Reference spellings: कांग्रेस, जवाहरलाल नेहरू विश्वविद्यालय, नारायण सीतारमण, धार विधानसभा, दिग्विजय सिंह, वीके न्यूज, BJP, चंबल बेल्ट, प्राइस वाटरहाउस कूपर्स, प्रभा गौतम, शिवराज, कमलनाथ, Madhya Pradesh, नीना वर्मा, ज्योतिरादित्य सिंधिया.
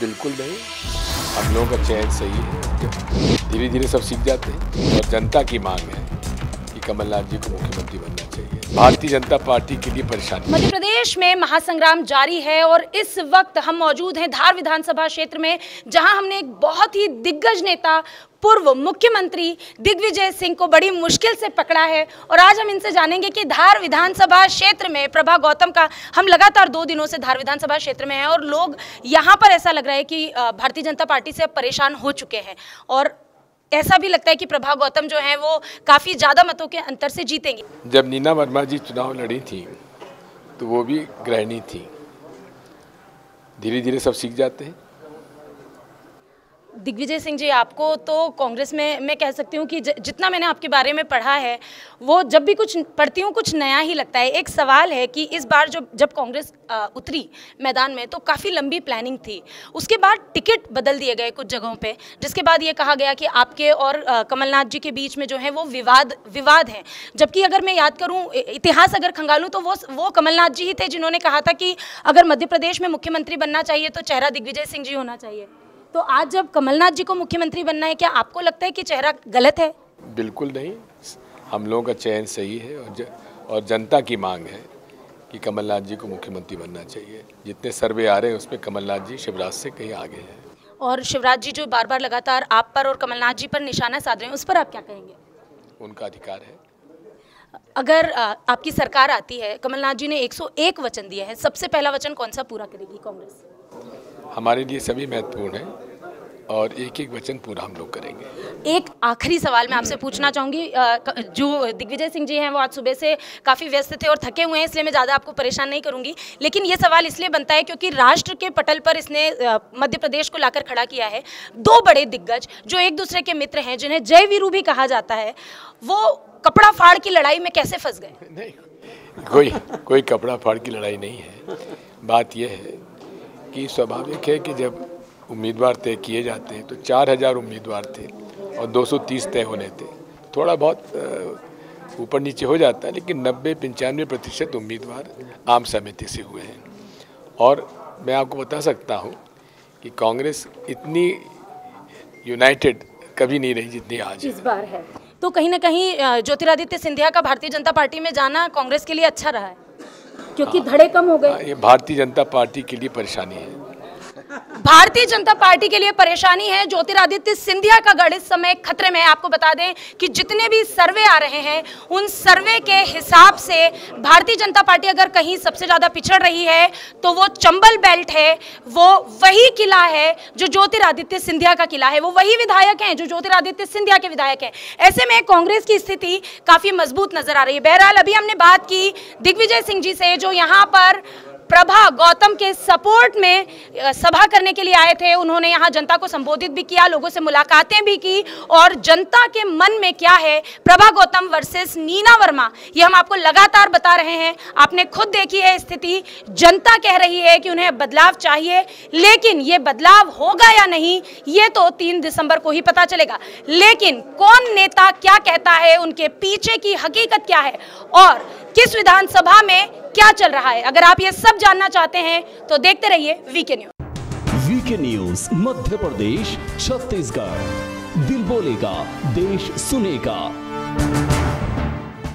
बिल्कुल नहीं, हम लोगों का चयन सही है। धीरे धीरे सब सीख जाते हैं और जनता की मांग है कि कमलनाथ जी को मुख्यमंत्री बनना चाहिए। भारतीय जनता पार्टी के लिए परेशानी। मध्य प्रदेश में महासंग्राम जारी है और इस वक्त हम मौजूद हैं धार विधानसभा क्षेत्र में, जहां हमने एक बहुत ही दिग्गज नेता पूर्व मुख्यमंत्री दिग्विजय सिंह को बड़ी मुश्किल से पकड़ा है। और आज हम इनसे जानेंगे कि धार विधानसभा क्षेत्र में प्रभा गौतम का, हम लगातार 2 दिनों से धार विधानसभा क्षेत्र में हैं और लोग यहाँ पर ऐसा लग रहा है कि भारतीय जनता पार्टी से परेशान हो चुके हैं और ऐसा भी लगता है कि प्रभा गौतम जो हैं वो काफ़ी ज़्यादा मतों के अंतर से जीतेंगे। जब नीना वर्मा जी चुनाव लड़ी थी तो वो भी गृहिणी थी। धीरे धीरे सब सीख जाते हैं। दिग्विजय सिंह जी, आपको तो कांग्रेस में मैं कह सकती हूँ कि जितना मैंने आपके बारे में पढ़ा है वो जब भी कुछ पढ़ती हूँ कुछ नया ही लगता है। एक सवाल है कि इस बार जब कांग्रेस उतरी मैदान में तो काफ़ी लंबी प्लानिंग थी, उसके बाद टिकट बदल दिए गए कुछ जगहों पे, जिसके बाद ये कहा गया कि आपके और कमलनाथ जी के बीच में जो है वो विवाद है। जबकि अगर मैं याद करूँ, इतिहास अगर खंगालूँ तो वो कमलनाथ जी ही थे जिन्होंने कहा था कि अगर मध्य प्रदेश में मुख्यमंत्री बनना चाहिए तो चेहरा दिग्विजय सिंह जी होना चाहिए। तो आज जब कमलनाथ जी को मुख्यमंत्री बनना है, क्या आपको लगता है कि चेहरा गलत है? बिल्कुल नहीं, हम लोगों का चयन सही है और जनता की मांग है कि कमलनाथ जी को मुख्यमंत्री बनना चाहिए। जितने सर्वे आ रहे हैं उसमें कमलनाथ जी शिवराज से कहीं आगे हैं। और शिवराज जी जो बार बार लगातार आप पर और कमलनाथ जी पर निशाना साध रहे हैं, उस पर आप क्या कहेंगे? उनका अधिकार है। अगर आपकी सरकार आती है, कमलनाथ जी ने 101 वचन दिया है, सबसे पहला वचन कौन सा पूरा करेगी कांग्रेस? हमारे लिए सभी महत्वपूर्ण है और एक एक वचन पूरा हम लोग करेंगे। एक आखिरी सवाल मैं आपसे पूछना चाहूँगी। जो दिग्विजय सिंह जी हैं वो आज सुबह से काफ़ी व्यस्त थे और थके हुए हैं, इसलिए मैं ज़्यादा आपको परेशान नहीं करूँगी, लेकिन ये सवाल इसलिए बनता है क्योंकि राष्ट्र के पटल पर इसने मध्य प्रदेश को लाकर खड़ा किया है। 2 बड़े दिग्गज जो एक दूसरे के मित्र हैं, जिन्हें जय वीरू भी कहा जाता है, वो कपड़ा फाड़ की लड़ाई में कैसे फंस गए? नहीं, कोई कपड़ा फाड़ की लड़ाई नहीं है। बात यह है कि स्वाभाविक है कि जब उम्मीदवार तय किए जाते हैं तो 4000 उम्मीदवार थे और 230 तय होने थे, थोड़ा बहुत ऊपर नीचे हो जाता है, लेकिन 90-95% उम्मीदवार आम समिति से हुए हैं। और मैं आपको बता सकता हूं कि कांग्रेस इतनी यूनाइटेड कभी नहीं रही जितनी आज इस बार है। तो कहीं ना कहीं ज्योतिरादित्य सिंधिया का भारतीय जनता पार्टी में जाना कांग्रेस के लिए अच्छा रहा है क्योंकि धड़े कम हो गए। ये भारतीय जनता पार्टी के लिए परेशानी है। भारतीय जनता पार्टी के लिए परेशानी है। ज्योतिरादित्य सिंधिया का गढ़ इस समय खतरे में है। आपको बता दें कि जितने भी सर्वे आ रहे हैं उन सर्वे के हिसाब से भारतीय जनता पार्टी अगर कहीं सबसे ज़्यादा पिछड़ रही है तो वो चंबल बेल्ट है। वो वही किला है जो ज्योतिरादित्य सिंधिया का किला है, वो वही विधायक हैं जो ज्योतिरादित्य सिंधिया के विधायक हैं। ऐसे में कांग्रेस की स्थिति काफ़ी मजबूत नजर आ रही है। बहरहाल, अभी हमने बात की दिग्विजय सिंह जी से जो यहाँ पर प्रभा गौतम के सपोर्ट में सभा करने के लिए आए थे। उन्होंने यहाँ जनता को संबोधित भी किया, लोगों से मुलाकातें भी की और जनता के मन में क्या है, प्रभा गौतम वर्सेस नीना वर्मा, ये हम आपको लगातार बता रहे हैं। आपने खुद देखी है स्थिति, जनता कह रही है कि उन्हें बदलाव चाहिए, लेकिन ये बदलाव होगा या नहीं ये तो 3 दिसंबर को ही पता चलेगा। लेकिन कौन नेता क्या कहता है, उनके पीछे की हकीकत क्या है और किस विधानसभा में क्या चल रहा है, अगर आप ये सब जानना चाहते हैं तो देखते रहिए वीके न्यूज। वीके न्यूज, Madhya Pradesh, Chhattisgarh, दिल बोलेगा देश सुनेगा।